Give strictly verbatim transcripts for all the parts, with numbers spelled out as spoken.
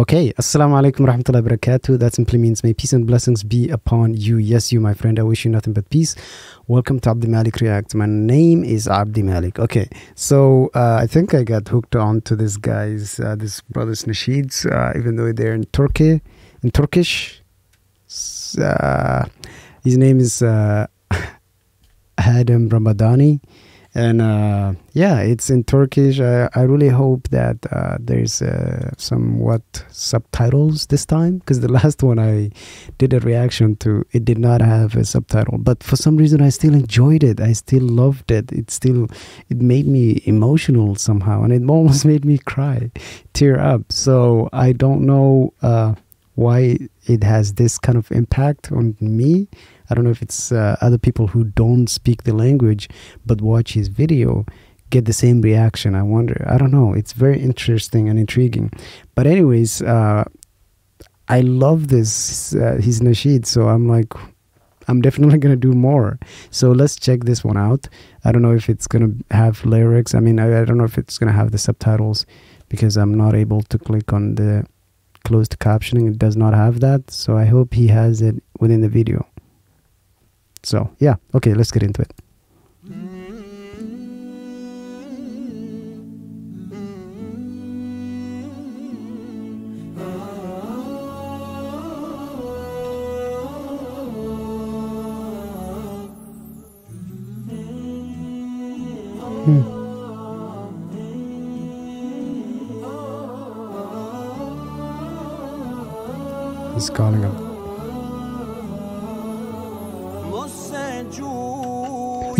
Okay, assalamu alaikum warahmatullahi wabarakatuh. That simply means may peace and blessings be upon you. Yes, you, my friend. I wish you nothing but peace. Welcome to Abdimalik Reacts. My name is Abdimalik. Okay, so uh, I think I got hooked on to this guy's, uh, this brother's nasheeds, uh, even though they're in Turkey, in Turkish. Uh, his name is uh, Adem Ramadani. And uh, yeah, it's in Turkish. I, I really hope that uh, there's uh, somewhat subtitles this time, because the last one I did a reaction to, it did not have a subtitle. But for some reason, I still enjoyed it. I still loved it. It still, it made me emotional somehow, and it almost made me cry, tear up. So I don't know uh, why it has this kind of impact on me. I don't know if it's uh, other people who don't speak the language but watch his video get the same reaction. I wonder. I don't know. It's very interesting and intriguing. But anyways, uh, I love this, uh, his nasheed. So I'm like, I'm definitely going to do more. So let's check this one out. I don't know if it's going to have lyrics. I mean, I, I don't know if it's going to have the subtitles, because I'm not able to click on the closed captioning. It does not have that. So I hope he has it within the video. So, yeah, okay, let's get into it. Hmm. He's calling up.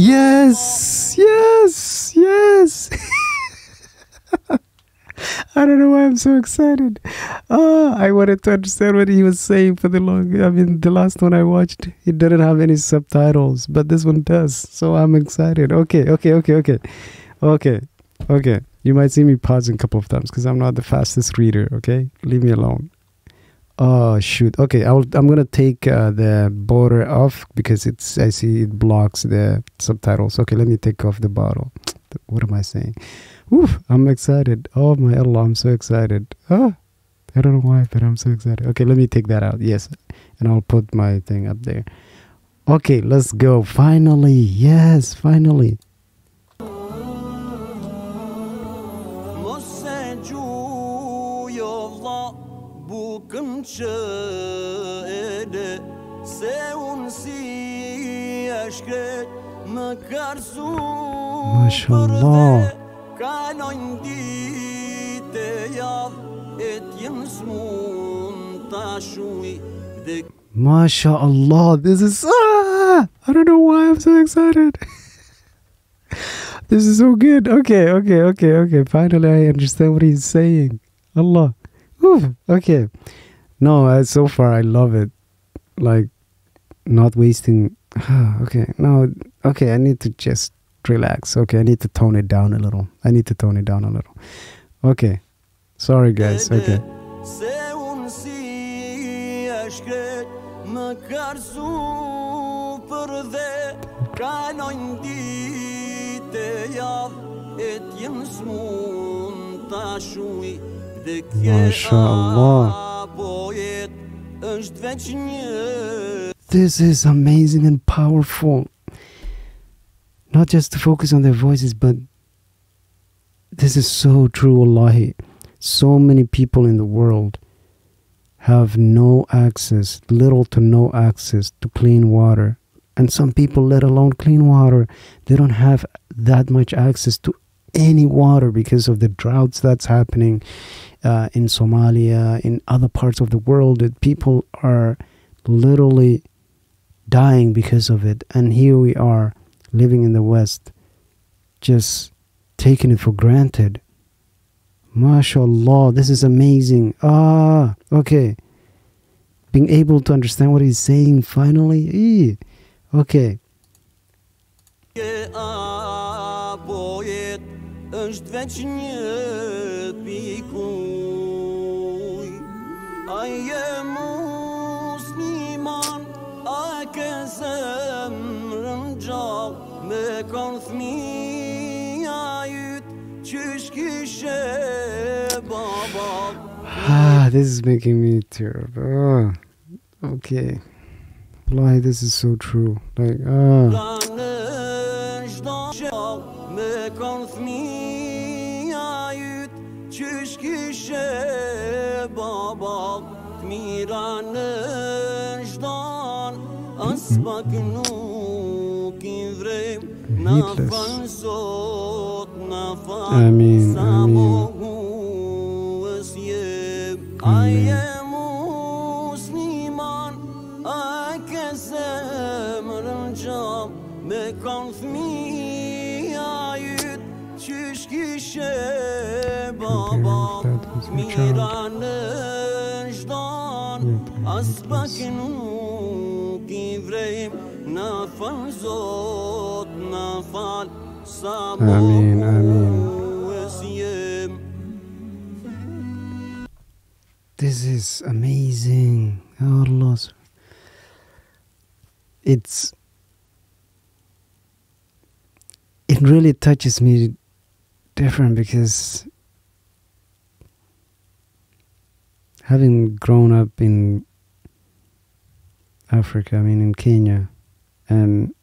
Yes, yes, yes. I don't know why I'm so excited. Oh, I wanted to understand what he was saying for the long. I mean, the last one I watched, it didn't have any subtitles, but this one does. So I'm excited. Okay, okay, okay, okay, okay, okay. You might see me pausing a couple of times because I'm not the fastest reader. Okay, leave me alone. Oh shoot. Okay, I'll, I'm gonna take uh, the border off because it's. I see it blocks the subtitles. Okay, let me take off the bottle. What am I saying? Oof, I'm excited. Oh my Allah, I'm so excited. Ah, I don't know why, but I'm so excited. Okay, let me take that out. Yes, and I'll put my thing up there. Okay, let's go. Finally, yes, finally. MashaAllah. MashaAllah. This is ah! I don't know why I'm so excited. This is so good. Okay, okay, okay, okay. Finally, I understand what he's saying. Allah. Ooh, okay. No, uh, so far I love it. Like, not wasting. Okay, no, okay, I need to just relax. Okay, I need to tone it down a little. I need to tone it down a little. Okay, sorry guys. Okay. MashaAllah. This is amazing and powerful. Not just to focus on their voices, but this is so true, Allahi. So many people in the world have no access, little to no access to clean water. And some people, let alone clean water, they don't have that much access to any water because of the droughts that's happening uh, in Somalia, in other parts of the world, that people are literally dying because of it. And here we are living in the West, just taking it for granted. MashaAllah, this is amazing. Ah, okay. Being able to understand what he's saying finally. Eee. Okay. Ah, this is making me terrible. Oh, okay. Like, this is so true. Like, ah. Needless. I mean, I mean. I am Musliman, I can I mean, I mean. This is amazing. Allah. It's. It really touches me different because having grown up in Africa, I mean in Kenya, and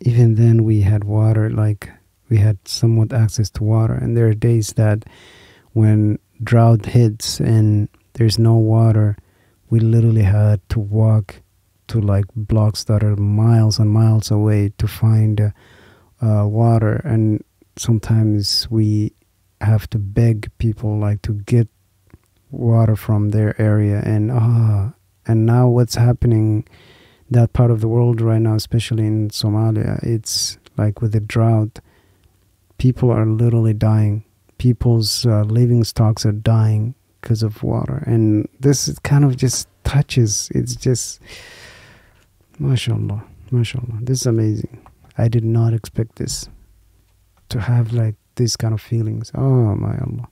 even then we had water, like we had somewhat access to water, and there are days that when drought hits and there's no water, we literally had to walk to like blocks that are miles and miles away to find uh, uh, water, and sometimes we have to beg people like to get water from their area. And ah, and now what's happening that part of the world right now, especially in Somalia, it's like with the drought, people are literally dying. People's uh, living stocks are dying because of water, and this is kind of just touches. It's just, mashallah, mashallah. This is amazing. I did not expect this to have like this kind of feelings. Oh my Allah.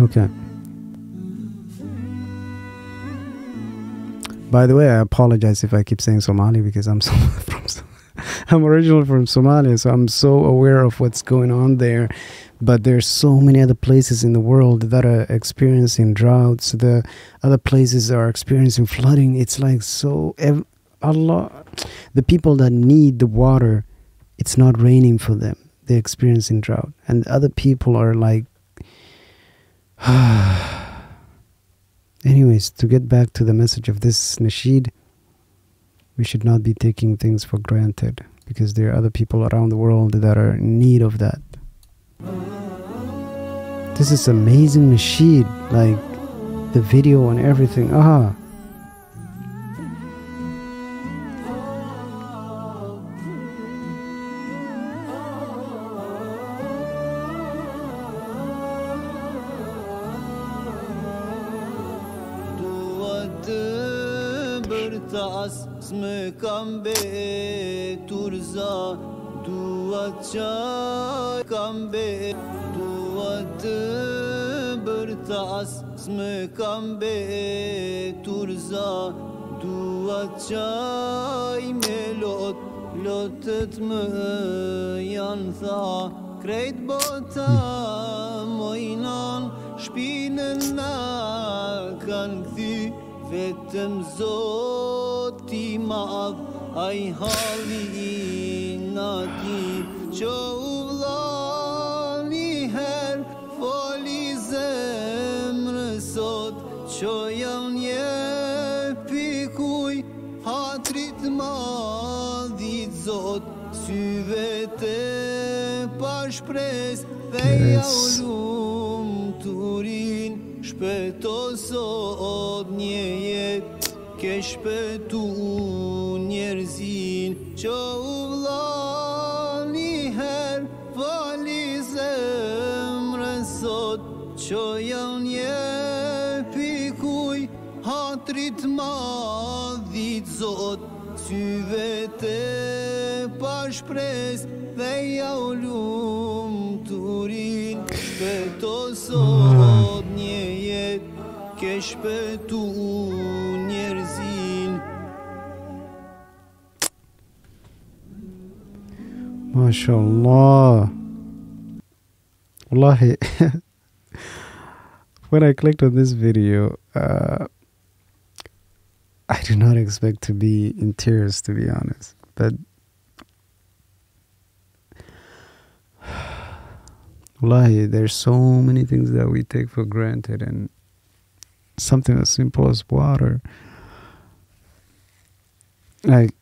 Okay. By the way, I apologize if I keep saying Somali because I'm so from. So I'm originally from Somalia, so I'm so aware of what's going on there. But there's so many other places in the world that are experiencing droughts. The other places are experiencing flooding. It's like so, Allah, the people that need the water, it's not raining for them. They're experiencing drought. And the other people are like, anyways, to get back to the message of this nasheed, we should not be taking things for granted because there are other people around the world that are in need of that. This is amazing nasheed, like the video and everything. Ah, mashallah. Wallahi when I clicked on this video, uh, I did not expect to be in tears, to be honest. But wallahi, there's so many things that we take for granted, and something as simple as water. Like,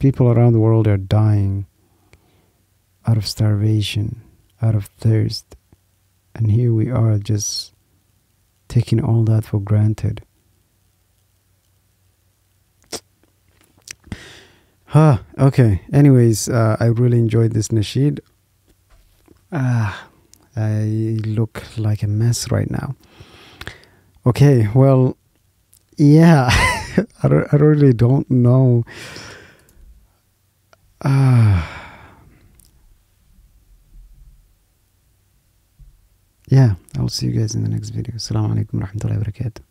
people around the world are dying out of starvation, out of thirst, and here we are just taking all that for granted. Huh, okay. Anyways, uh, I really enjoyed this nasheed. Ah, I look like a mess right now. Okay, well, yeah, I, don't, I really don't know. Ah. Uh, Yeah, I'll see you guys in the next video. Assalamu alaikum warahmatullahi wabarakatuh.